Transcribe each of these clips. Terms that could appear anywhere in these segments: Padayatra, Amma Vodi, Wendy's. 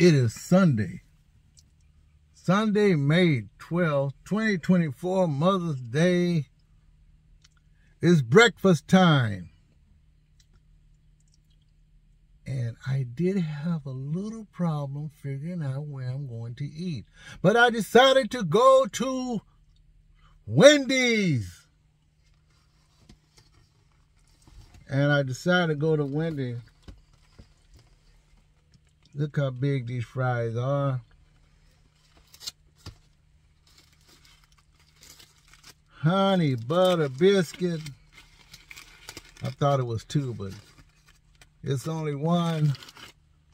It is Sunday. Sunday, May 12, 2024, Mother's Day. It's breakfast time. And I did have a little problem figuring out where I'm going to eat. But I decided to go to Wendy's. And I decided to go to Wendy's. Look how big these fries are. Honey butter biscuit. I thought it was two, but it's only one.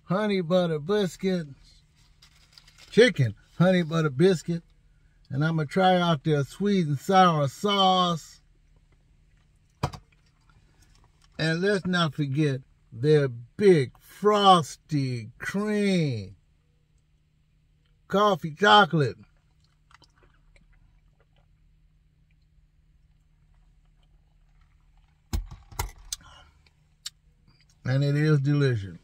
Honey butter biscuit. Chicken honey butter biscuit. And I'm going to try out their sweet and sour sauce. And let's not forget their big frosty cream coffee chocolate. And it is delicious.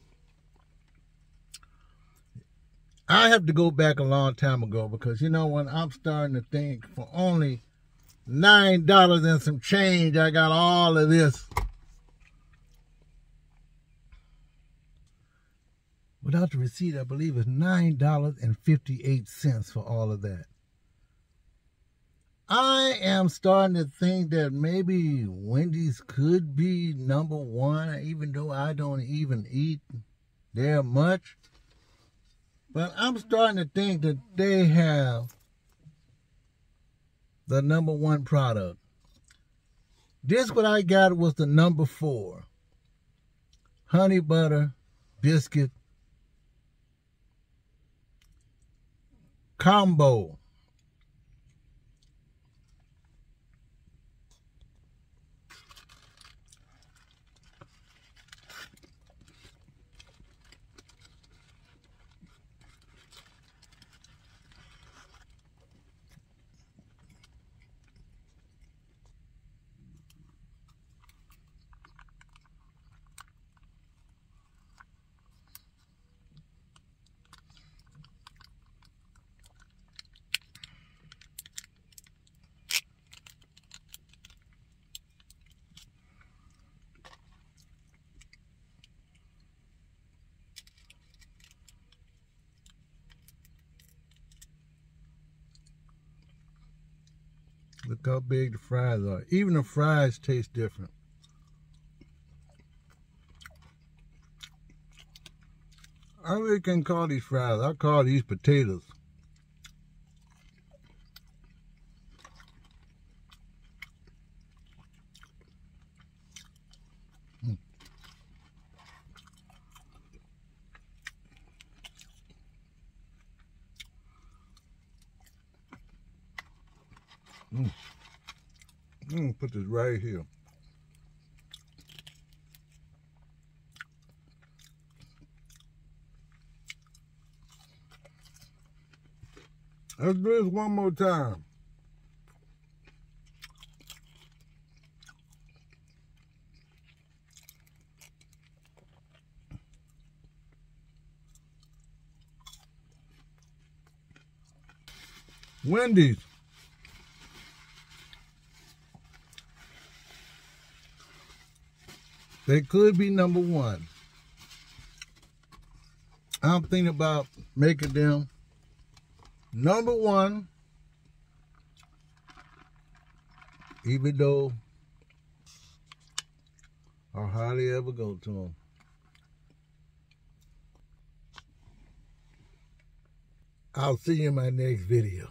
I have to go back a long time ago because, you know, when I'm starting to think for only $9 and some change, I got all of this without the receipt. I believe it's $9.58 for all of that. I am starting to think that maybe Wendy's could be number one, even though I don't even eat there much. But I'm starting to think that they have the number one product. This what I got was the number four. Honey butter biscuit combo. Look how big the fries are. Even the fries taste different. I really can't call these fries. I call these potatoes. I'm going to put this right here. Let's do this one more time. Wendy's. They could be number one. I'm thinking about making them number one, even though I hardly ever go to them. I'll see you in my next video.